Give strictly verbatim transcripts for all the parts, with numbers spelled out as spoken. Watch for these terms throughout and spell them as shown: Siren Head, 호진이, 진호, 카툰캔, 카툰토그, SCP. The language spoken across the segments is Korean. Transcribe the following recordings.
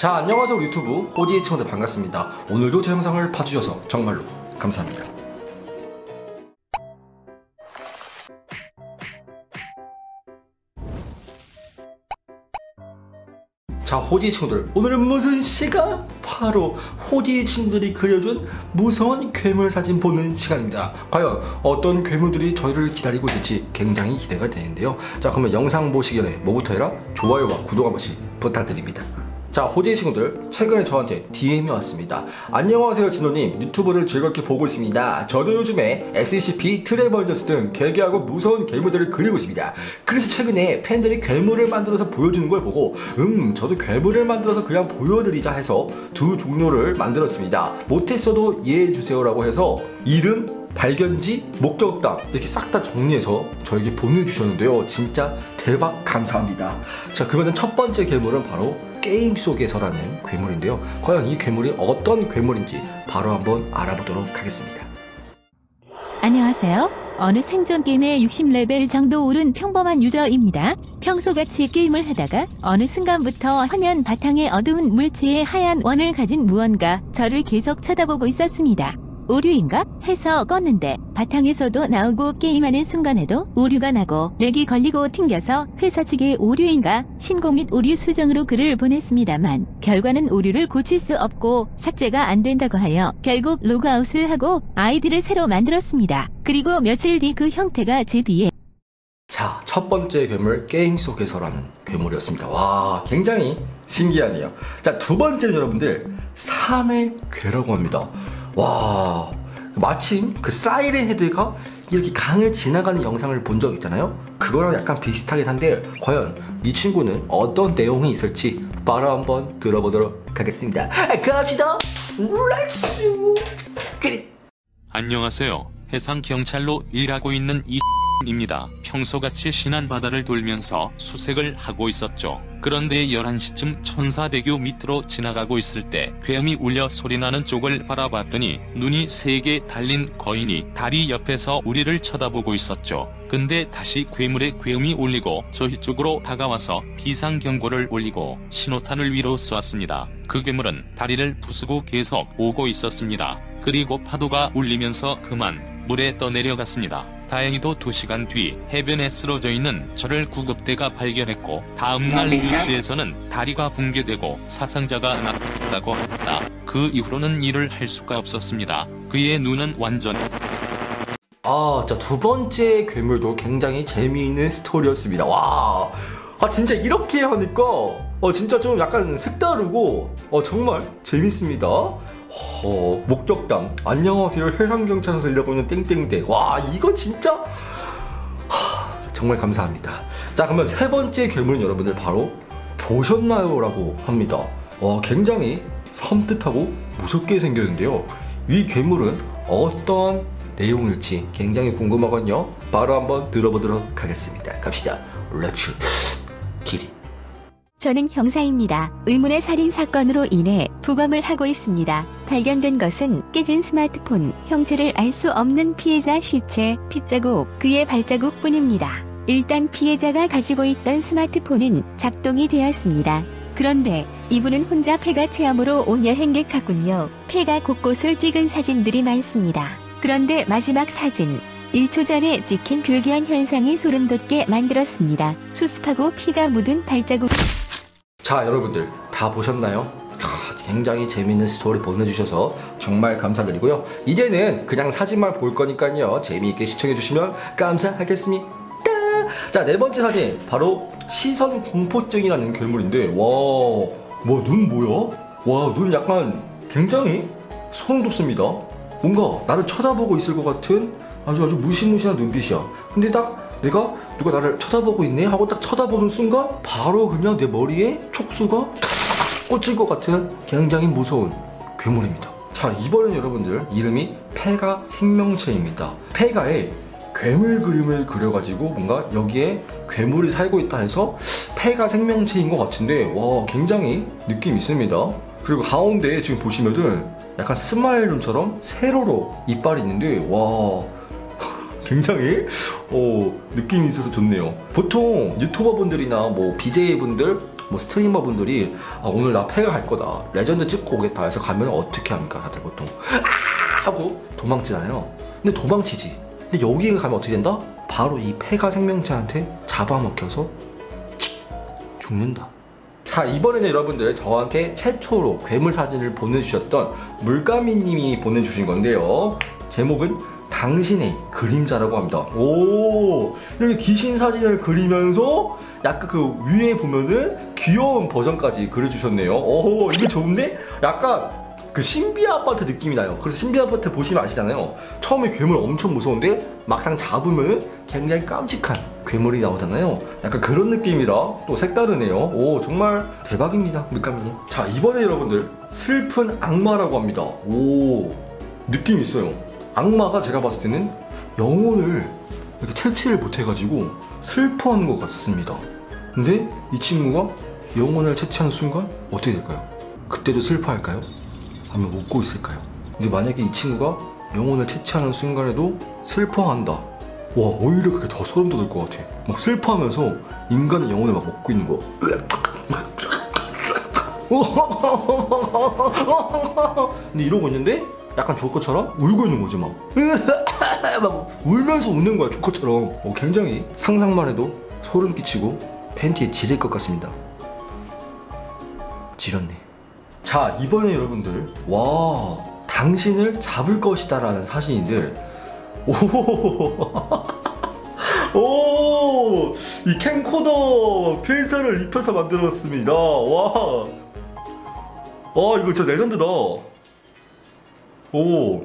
자, 안녕하세요. 우리 유튜브 호진이 청자 반갑습니다. 오늘도 제 영상을 봐주셔서 정말로 감사합니다. 자, 호진이 친구들, 오늘은 무슨 시간? 바로 호진이 친구들이 그려준 무서운 괴물 사진 보는 시간입니다. 과연 어떤 괴물들이 저희를 기다리고 있을지 굉장히 기대가 되는데요. 자, 그러면 영상 보시기 전에 뭐부터 해라? 좋아요와 구독 한 번씩 부탁드립니다. 자, 호진이 친구들, 최근에 저한테 디엠이 왔습니다. 안녕하세요, 진호님. 유튜브를 즐겁게 보고 있습니다. 저도 요즘에 에스씨피, 트래벌러스 등 괴괴하고 무서운 괴물들을 그리고 있습니다. 그래서 최근에 팬들이 괴물을 만들어서 보여주는 걸 보고 음, 저도 괴물을 만들어서 그냥 보여드리자 해서 두 종류를 만들었습니다. 못했어도 이해해주세요라고 해서 이름, 발견지, 목적당 이렇게 싹 다 정리해서 저에게 보내주셨는데요. 진짜 대박 감사합니다. 자, 그러면 첫 번째 괴물은 바로 게임 속에서라는 괴물인데요. 과연 이 괴물이 어떤 괴물인지 바로 한번 알아보도록 하겠습니다. 안녕하세요. 어느 생존 게임의 육십 레벨 정도 오른 평범한 유저입니다. 평소같이 게임을 하다가 어느 순간부터 화면 바탕에 어두운 물체의 하얀 원을 가진 무언가 저를 계속 쳐다보고 있었습니다. 오류인가? 해서 껐는데 바탕에서도 나오고 게임하는 순간에도 오류가 나고 렉이 걸리고 튕겨서 회사 측에 오류인가 신고 및 오류 수정으로 글을 보냈습니다만 결과는 오류를 고칠 수 없고 삭제가 안 된다고 하여 결국 로그아웃을 하고 아이디를 새로 만들었습니다. 그리고 며칠 뒤 그 형태가 제 뒤에. 자, 첫 번째 괴물, 게임 속에서라는 괴물이었습니다. 와, 굉장히 신기하네요. 자, 두 번째는 여러분들 사면괴라고 합니다. 와, 마침 그 사이렌 헤드가 이렇게 강을 지나가는 영상을 본 적 있잖아요. 그거랑 약간 비슷하긴 한데 과연 이 친구는 어떤 내용이 있을지 바로 한번 들어보도록 하겠습니다. 갑시다. 렛츠. 안녕하세요. 해상 경찰로 일하고 있는 이 입니다. 평소같이 신안 바다를 돌면서 수색을 하고 있었죠. 그런데 열한 시쯤 천사대교 밑으로 지나가고 있을 때 괴음이 울려 소리나는 쪽을 바라봤더니 눈이 세 개 달린 거인이 다리 옆에서 우리를 쳐다보고 있었죠. 근데 다시 괴물의 괴음이 울리고 저희 쪽으로 다가와서 비상경고를 울리고 신호탄을 위로 쏘았습니다. 그 괴물은 다리를 부수고 계속 오고 있었습니다. 그리고 파도가 울리면서 그만 물에 떠내려갔습니다. 다행히도 두 시간 뒤 해변에 쓰러져 있는 저를 구급대가 발견했고 다음날 뉴스에서는 다리가 붕괴되고 사상자가 나왔다고 합니다. 그 이후로는 일을 할 수가 없었습니다. 그의 눈은 완전히. 아, 자, 두 번째 괴물도 굉장히 재미있는 스토리였습니다. 와, 아, 진짜 이렇게 하니까 어, 진짜 좀 약간 색다르고 어, 정말 재밌습니다. 어, 목적당 안녕하세요, 해상경찰서에서 일하고 있는 땡땡땡. 와, 이거 진짜 하, 정말 감사합니다. 자, 그러면 세 번째 괴물은 여러분들 바로 보셨나요? 라고 합니다. 와, 굉장히 섬뜩하고 무섭게 생겼는데요. 이 괴물은 어떤 내용일지 굉장히 궁금하거든요. 바로 한번 들어보도록 하겠습니다. 갑시다. 렛츠 기릿. 저는 형사입니다. 의문의 살인사건으로 인해 부검을 하고 있습니다. 발견된 것은 깨진 스마트폰, 형체를 알 수 없는 피해자 시체, 핏자국, 그의 발자국뿐입니다. 일단 피해자가 가지고 있던 스마트폰은 작동이 되었습니다. 그런데 이분은 혼자 폐가 체험으로 온 여행객하군요. 폐가 곳곳을 찍은 사진들이 많습니다. 그런데 마지막 사진. 일 초 전에 찍힌 괴기한 현상이 소름돋게 만들었습니다. 수습하고 피가 묻은 발자국. 자, 여러분들 다 보셨나요? 굉장히 재미있는 스토리 보내주셔서 정말 감사드리고요. 이제는 그냥 사진만 볼 거니까요. 재미있게 시청해주시면 감사하겠습니다. 자, 네 번째 사진 바로 시선 공포증이라는 괴물인데 와, 뭐 눈 뭐야? 와, 눈 약간 굉장히 소름 돋습니다. 뭔가 나를 쳐다보고 있을 것 같은 아주 아주 무시무시한 눈빛이야. 근데 딱 내가 누가 나를 쳐다보고 있네 하고 딱 쳐다보는 순간 바로 그냥 내 머리에 촉수가 꽂힐 것 같은 굉장히 무서운 괴물입니다. 자, 이번엔 여러분들 이름이 폐가 생명체입니다. 폐가에 괴물 그림을 그려가지고 뭔가 여기에 괴물이 살고 있다 해서 폐가 생명체인 것 같은데 와, 굉장히 느낌 있습니다. 그리고 가운데 지금 보시면은 약간 스마일 룸처럼 세로로 이빨이 있는데 와, 굉장히 어, 느낌이 있어서 좋네요. 보통 유튜버 분들이나 뭐 비제이 분들 뭐 스트리머 분들이 아, 오늘 나 패가 갈 거다, 레전드 찍고 오겠다 해서 가면 어떻게 합니까? 다들 보통 아 하고 도망치잖아요. 근데 도망치지. 근데 여기에 가면 어떻게 된다? 바로 이 폐가 생명체한테 잡아먹혀서 죽는다. 자, 이번에는 여러분들 저한테 최초로 괴물 사진을 보내주셨던 물가미님이 보내주신 건데요, 제목은 당신의 그림자라고 합니다. 오, 이렇게 귀신 사진을 그리면서 약간 그 위에 보면은 귀여운 버전까지 그려주셨네요. 오, 이게 좋은데? 약간 그 신비아파트 느낌이 나요. 그래서 신비아파트 보시면 아시잖아요, 처음에 괴물 엄청 무서운데 막상 잡으면은 굉장히 깜찍한 괴물이 나오잖아요. 약간 그런 느낌이라 또 색다르네요. 오, 정말 대박입니다, 물감이님. 자, 이번에 여러분들 슬픈 악마라고 합니다. 오, 느낌 있어요. 악마가 제가 봤을 때는 영혼을 이렇게 채취를 못해가지고 슬퍼한 것 같습니다. 근데 이 친구가 영혼을 채취하는 순간 어떻게 될까요? 그때도 슬퍼할까요? 아니면 웃고 있을까요? 근데 만약에 이 친구가 영혼을 채취하는 순간에도 슬퍼한다, 와, 오히려 그게 더 소름 돋을 것 같아. 막 슬퍼하면서 인간의 영혼을 막 먹고 있는 거야. 근데 이러고 있는데 약간 조커처럼 울고 있는 거지. 막, 막 울면서 웃는 거야, 조커처럼. 어, 굉장히 상상만 해도 소름 끼치고 팬티에 지릴 것 같습니다. 지렸네. 자, 이번에 여러분들 와, 당신을 잡을 것이다 라는 사진인데, 오오 이 캠코더 필터를 입혀서 만들었습니다. 와, 와, 이거 진짜 레전드다. 오,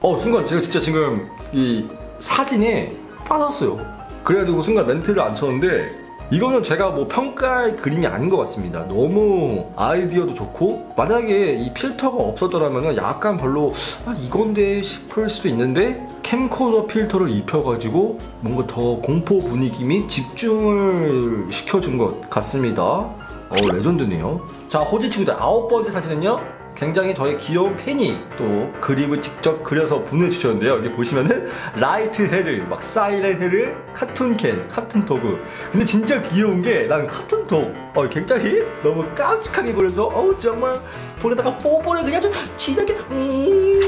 어, 순간 제가 진짜 지금 이 사진에 빠졌어요. 그래가지고 순간 멘트를 안 쳤는데, 이거는 제가 뭐 평가할 그림이 아닌 것 같습니다. 너무 아이디어도 좋고, 만약에 이 필터가 없었더라면 약간 별로 아, 이건데 싶을 수도 있는데, 캠코더 필터를 입혀가지고 뭔가 더 공포 분위기 및 집중을 시켜준 것 같습니다. 어, 레전드네요. 자, 호진 친구들 아홉 번째 사진은요, 굉장히 저의 귀여운 팬이 또 그림을 직접 그려서 보내주셨는데요, 여기 보시면은 라이트 헤드, 막 사이렌 헤드, 카툰캔, 카툰토그. 근데 진짜 귀여운 게, 난 카툰토그 어, 굉장히 너무 깜찍하게 그려서 어우 정말 보내다가 뽀뽀를 그냥 좀 진하게 음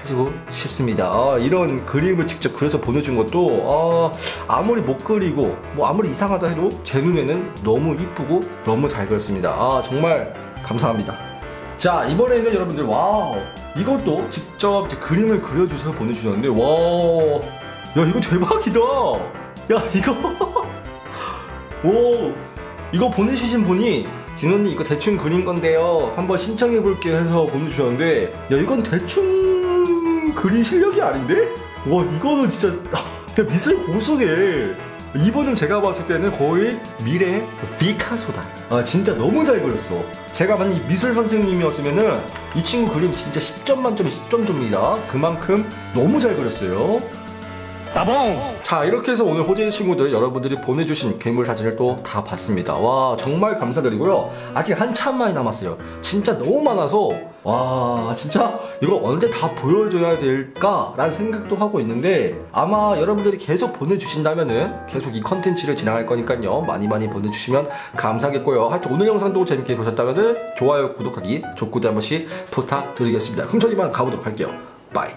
해주고 싶습니다. 아, 이런 그림을 직접 그려서 보내준 것도 아, 아무리 못 그리고 뭐 아무리 이상하다 해도 제 눈에는 너무 이쁘고 너무 잘 그렸습니다. 아, 정말 감사합니다. 자, 이번에는 여러분들 와우, 이것도 직접 이제 그림을 그려주셔서 보내주셨는데, 와우, 야, 이거 대박이다. 야, 이거 오, 이거 보내주신 분이 진호님 이거 대충 그린 건데요, 한번 신청해볼게 해서 보내주셨는데, 야, 이건 대충 그린 실력이 아닌데? 와, 이거는 진짜 미술 고수네. 이분은 제가 봤을 때는 거의 미래의 피카소다. 아, 진짜 너무 잘 그렸어. 제가 만약 미술 선생님이었으면은 이 친구 그림 진짜 십 점 만점에 십 점 줍니다. 그만큼 너무 잘 그렸어요. 따봉! 자, 이렇게 해서 오늘 호진이 친구들 여러분들이 보내주신 괴물 사진을 또 다 봤습니다. 와, 정말 감사드리고요, 아직 한참 많이 남았어요. 진짜 너무 많아서 와, 진짜 이거 언제 다 보여줘야 될까 라는 생각도 하고 있는데, 아마 여러분들이 계속 보내주신다면은 계속 이 컨텐츠를 진행할 거니까요, 많이 많이 보내주시면 감사하겠고요. 하여튼 오늘 영상도 재밌게 보셨다면은 좋아요, 구독하기, 좋구도 한 번씩 부탁드리겠습니다. 그럼 저 이만 가보도록 할게요. 바이.